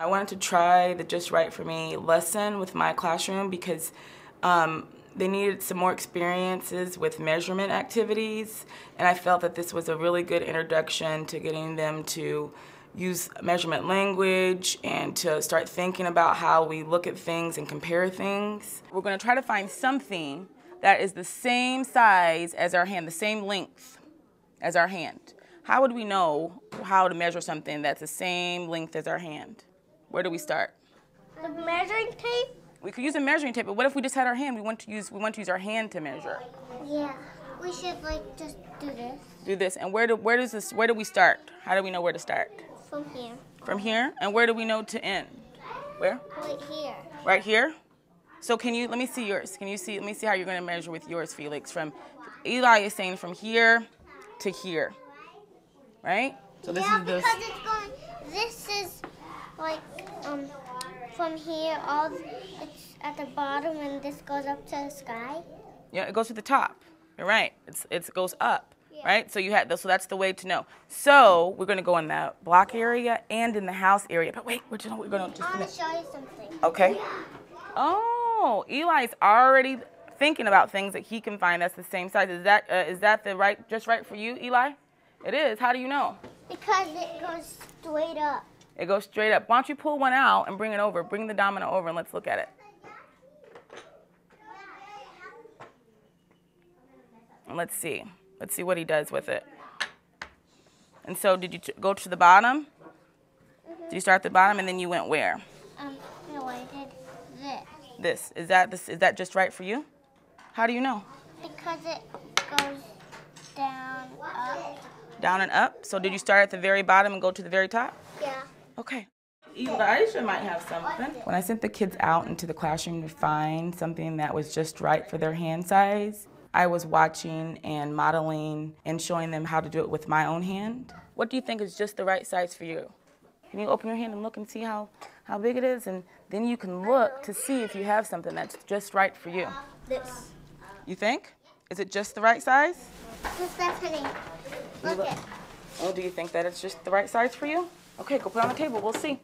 I wanted to try the Just Right For Me lesson with my classroom because they needed some more experiences with measurement activities, and I felt that this was a really good introduction to getting them to use measurement language and to start thinking about how we look at things and compare things. We're going to try to find something that is the same size as our hand, the same length as our hand. How would we know how to measure something that's the same length as our hand? Where do we start? The measuring tape? We could use a measuring tape, but what if we just had our hand? We want to use our hand to measure. Yeah. We should just do this. Do this. And where do we start? How do we know where to start? From here. From here? And where do we know to end? Where? Right here. Right here? So let me see yours. Let me see how you're gonna measure with yours, Felix. Eli is saying from here to here. Right? So this is this. Because this is from here it's at the bottom and this goes up to the sky. Yeah, it goes to the top. You're right. It goes up. Yeah. Right? So that's the way to know. So we're gonna go in the block area and in the house area. But wait, I wanna show you something. Okay. Yeah. Oh, Eli's already thinking about things that he can find that's the same size. Is that the right just right for you, Eli? It is. How do you know? Because it goes straight up. It goes straight up. Why don't you pull one out and bring it over? Bring the domino over and let's look at it. And let's see. Let's see what he does with it. And so did you go to the bottom? Mm-hmm. Did you start at the bottom and then you went where? No, I did this. Is that just right for you? How do you know? Because it goes down, up. Down and up? So did you start at the very bottom and go to the very top? Yeah. Okay. Aisha might have something. When I sent the kids out into the classroom to find something that was just right for their hand size, I was watching and modeling and showing them how to do it with my own hand. What do you think is just the right size for you? Can you open your hand and look and see how big it is? And then you can look to see if you have something that's just right for you. This. You think? Is it just the right size? Stephanie, look it. Oh, do you think that it's just the right size for you? Okay, go put it on the table. We'll see.